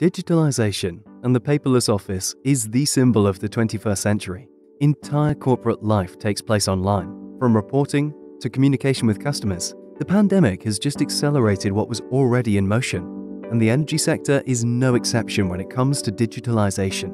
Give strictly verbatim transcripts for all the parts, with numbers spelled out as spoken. Digitalization and the paperless office is the symbol of the twenty-first century. Entire corporate life takes place online, from reporting to communication with customers. The pandemic has just accelerated what was already in motion, and the energy sector is no exception when it comes to digitalization.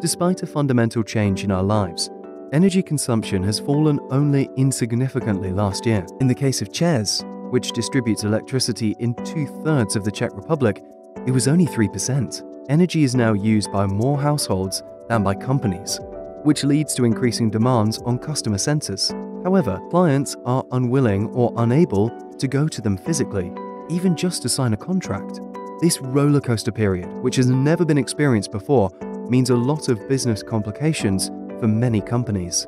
Despite a fundamental change in our lives, energy consumption has fallen only insignificantly last year. In the case of ČEZ, which distributes electricity in two-thirds of the Czech Republic, it was only three percent. Energy is now used by more households than by companies, which leads to increasing demands on customer centers. However, clients are unwilling or unable to go to them physically, even just to sign a contract. This roller coaster period, which has never been experienced before, means a lot of business complications for many companies.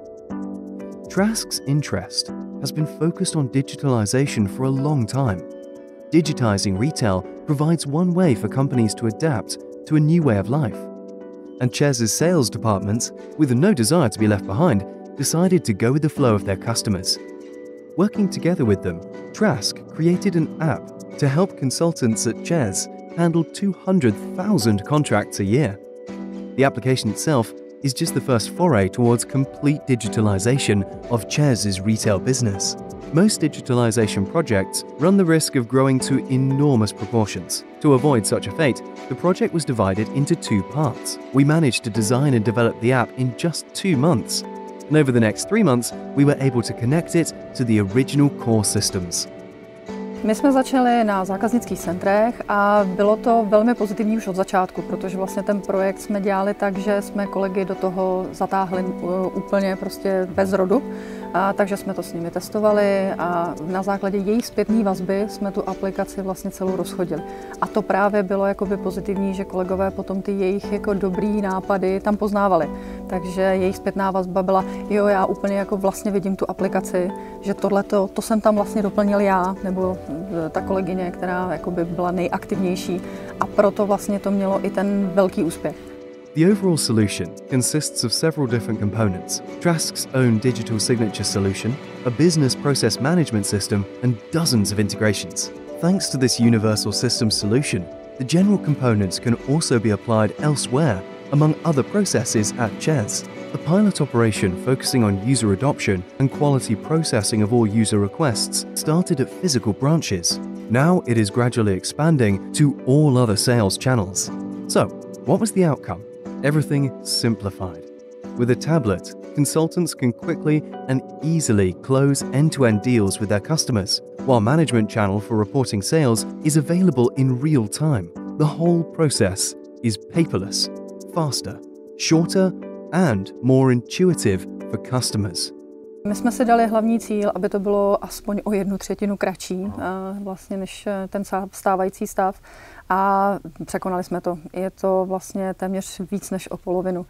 Trask's interest has been focused on digitalization for a long time. Digitizing retail provides one way for companies to adapt to a new way of life. And ČEZ's sales departments, with no desire to be left behind, decided to go with the flow of their customers. Working together with them, Trask created an app to help consultants at ČEZ handle two hundred thousand contracts a year. The application itself is just the first foray towards complete digitalization of ČEZ's retail business. Most digitalization projects run the risk of growing to enormous proportions. To avoid such a fate, the project was divided into two parts. We managed to design and develop the app in just two months, and over the next three months, we were able to connect it to the original core systems. My jsme začali na zákaznických centrech a bylo to velmi pozitivní už od začátku, protože vlastně ten projekt jsme dělali tak, že jsme kolegy do toho zatáhli úplně prostě bez rodu, a takže jsme to s nimi testovali a na základě jejich zpětné vazby jsme tu aplikaci vlastně celou rozchodili. A to právě bylo jakoby pozitivní, že kolegové potom ty jejich jako dobrý nápady tam poznávali. Takže jejich zpětná vazba byla, jo, já úplně jako vlastně vidím tu aplikaci, že tohle to jsem tam vlastně doplnil já, nebo ta kolegyně, která jakoby byla nejaktivnější, a proto vlastně to mělo I ten velký úspěch. The overall solution consists of several different components: Trask's own digital signature solution, a business process management system, and dozens of integrations. Thanks to this universal system solution, the general components can also be applied elsewhere, among other processes at ČEZ. A pilot operation focusing on user adoption and quality processing of all user requests started at physical branches. Now it is gradually expanding to all other sales channels. So, what was the outcome? Everything simplified. With a tablet, consultants can quickly and easily close end-to-end deals with their customers, while management channel for reporting sales is available in real time. The whole process is paperless, faster, shorter, and more intuitive for customers. My jsme si dali hlavní cíl, aby to bylo aspoň o jednu třetinu kratší vlastně než ten stávající stav, a překonali jsme to. Je to vlastně téměř víc než o polovinu.